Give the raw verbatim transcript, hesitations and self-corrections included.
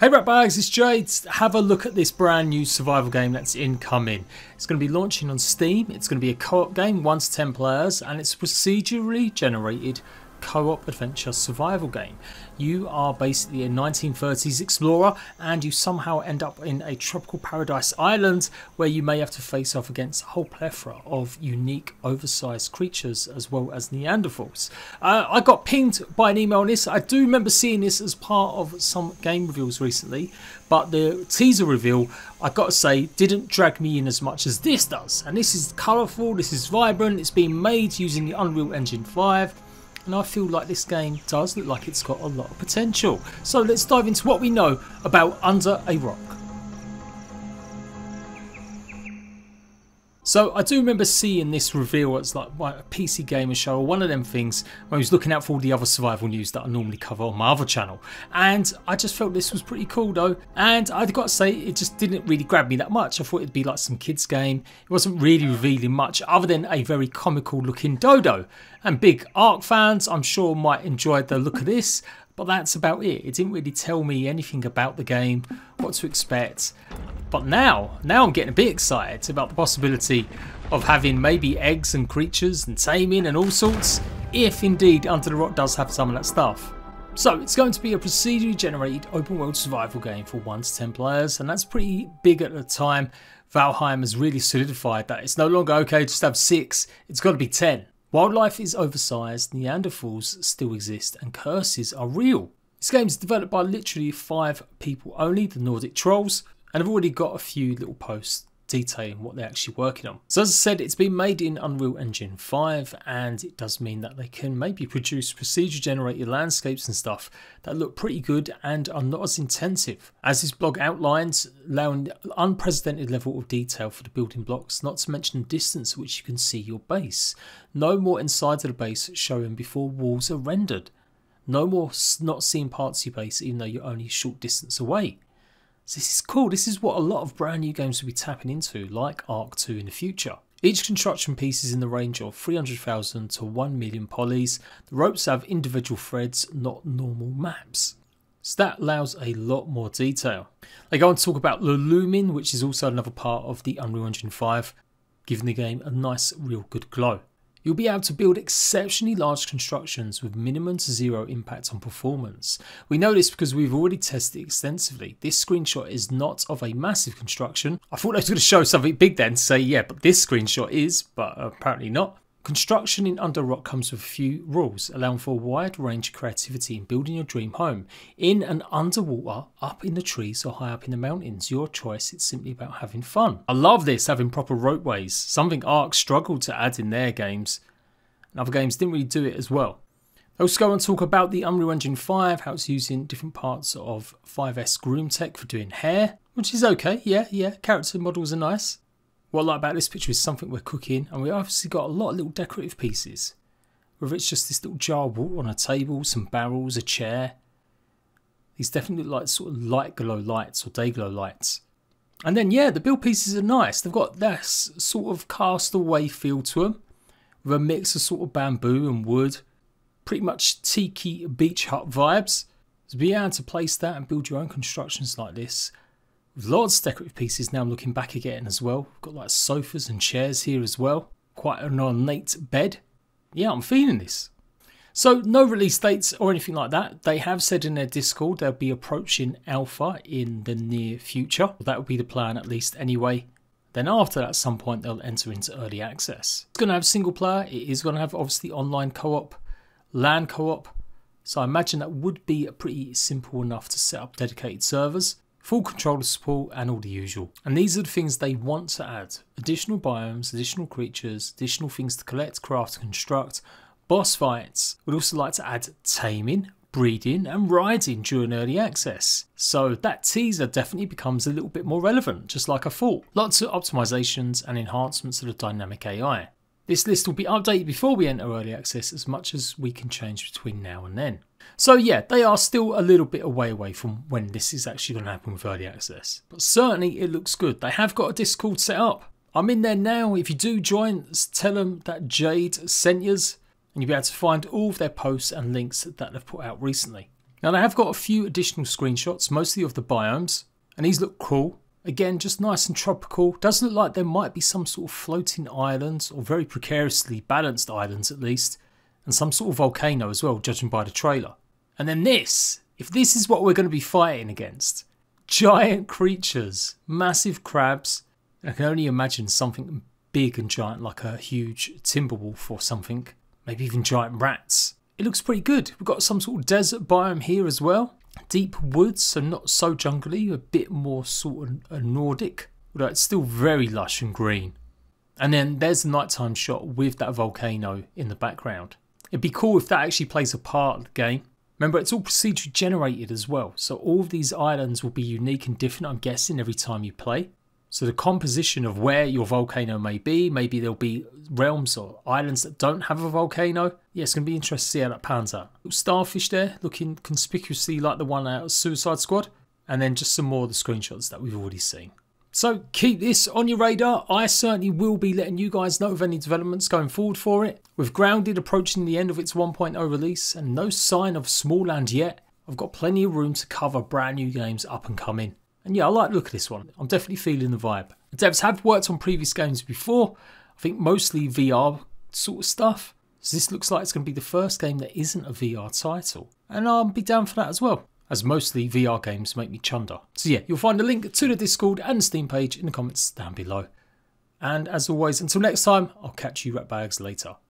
Hey Ratbags, it's Jade. Have a look at this brand new survival game that's incoming. It's going to be launching on Steam. It's going to be a co-op game, one to ten players, and it's a procedurally generated co-op adventure survival game. You are basically a nineteen thirties explorer and you somehow end up in a tropical paradise island where you may have to face off against a whole plethora of unique oversized creatures as well as Neanderthals. Uh, I got pinged by an email on this. I do remember seeing this as part of some game reveals recently, but the teaser reveal, I gotta say, didn't drag me in as much as this does. And this is colorful, this is vibrant, it's being made using the Unreal Engine five. And I feel like this game does look like it's got a lot of potential. So let's dive into what we know about Under a Rock. So I do remember seeing this reveal. It's like a P C gamer show or one of them things when I was looking out for all the other survival news that I normally cover on my other channel. And I just felt this was pretty cool though. And I've got to say, it just didn't really grab me that much. I thought it'd be like some kids game. It wasn't really revealing much other than a very comical looking dodo. And big Ark fans, I'm sure, might enjoy the look of this. But that's about it. It didn't really tell me anything about the game, what to expect. But now, now I'm getting a bit excited about the possibility of having maybe eggs and creatures and taming and all sorts, if indeed Under the Rock does have some of that stuff. So it's going to be a procedurally generated open world survival game for one to ten players, and that's pretty big at the time. Valheim has really solidified that. It's no longer okay just have six, it's got to be ten. Wildlife is oversized, Neanderthals still exist, and curses are real. This game is developed by literally five people only, the Nordic Trolls, and I've already got a few little posts detailing what they're actually working on. So as I said, it's been made in Unreal Engine five, and it does mean that they can maybe produce procedure generated landscapes and stuff that look pretty good and are not as intensive. As this blog outlines, allowing unprecedented level of detail for the building blocks, not to mention the distance at which you can see your base. No more inside of the base showing before walls are rendered. No more not seeing parts of your base even though you're only a short distance away. This is cool. This is what a lot of brand new games will be tapping into, like Ark two in the future. Each construction piece is in the range of three hundred thousand to one million polys. The ropes have individual threads, not normal maps. So that allows a lot more detail. They go on to talk about the Lumen, which is also another part of the Unreal Engine five, giving the game a nice, real good glow. You'll be able to build exceptionally large constructions with minimum to zero impact on performance. We know this because we've already tested it extensively. This screenshot is not of a massive construction. I thought I was going to show something big then, say yeah, but this screenshot is, but apparently not. Construction in Under a Rock comes with a few rules, allowing for a wide range of creativity in building your dream home. In and underwater, up in the trees or high up in the mountains, your choice, it's simply about having fun. I love this, having proper ropeways, something Ark struggled to add in their games, and other games didn't really do it as well. They also go and talk about the Unreal Engine five, how it's using different parts of five S groom tech for doing hair, which is okay, yeah, yeah, character models are nice. What I like about this picture is something we're cooking, and we obviously got a lot of little decorative pieces. Whether it's just this little jar of water on a table, some barrels, a chair. These definitely look like sort of light glow lights or day glow lights. And then yeah, the build pieces are nice. They've got that sort of castaway feel to them, with a mix of sort of bamboo and wood. Pretty much tiki beach hut vibes. So be able to place that and build your own constructions like this. Lots of decorative pieces now I'm looking back again as well. We've got like sofas and chairs here as well. Quite an ornate bed. Yeah, I'm feeling this. So no release dates or anything like that. They have said in their Discord they'll be approaching alpha in the near future. That would be the plan at least anyway. Then after that, at some point, they'll enter into early access. It's going to have single player. It is going to have obviously online co-op, LAN co-op. So I imagine that would be pretty simple enough to set up dedicated servers. Full controller support and all the usual. And these are the things they want to add. Additional biomes, additional creatures, additional things to collect, craft, construct, boss fights. We'd also like to add taming, breeding and riding during early access. So that teaser definitely becomes a little bit more relevant, just like I thought. Lots of optimizations and enhancements to the dynamic A I. This list will be updated before we enter early access, as much as we can change between now and then. So yeah, they are still a little bit a way away from when this is actually going to happen with early access. But certainly it looks good. They have got a Discord set up. I'm in there now. If you do join, tell them that Jade sent yous, and you'll be able to find all of their posts and links that they've put out recently. Now they have got a few additional screenshots, mostly of the biomes, and these look cool. Again, just nice and tropical. Does look like there might be some sort of floating islands, or very precariously balanced islands at least, and some sort of volcano as well, judging by the trailer. And then this, if this is what we're going to be fighting against, giant creatures, massive crabs. I can only imagine something big and giant like a huge timber wolf or something, maybe even giant rats. It looks pretty good. We've got some sort of desert biome here as well. Deep woods, so not so jungly, a bit more sort of Nordic, although it's still very lush and green. And then there's the nighttime shot with that volcano in the background. It'd be cool if that actually plays a part of the game. Remember, it's all procedurally generated as well, so all of these islands will be unique and different, I'm guessing, every time you play. So the composition of where your volcano may be, maybe there'll be realms or islands that don't have a volcano. Yeah, it's going to be interesting to see how that pans out. Little starfish there, looking conspicuously like the one out of Suicide Squad. And then just some more of the screenshots that we've already seen. So keep this on your radar. I certainly will be letting you guys know of any developments going forward for it. With Grounded approaching the end of its one point oh release and no sign of Smalland yet, I've got plenty of room to cover brand new games up and coming. And yeah, I like the look of this one. I'm definitely feeling the vibe. The devs have worked on previous games before, I think mostly V R sort of stuff. So this looks like it's going to be the first game that isn't a V R title. And I'll be down for that as well, as mostly V R games make me chunder. So yeah, you'll find a link to the Discord and the Steam page in the comments down below. And as always, until next time, I'll catch you ratbags later.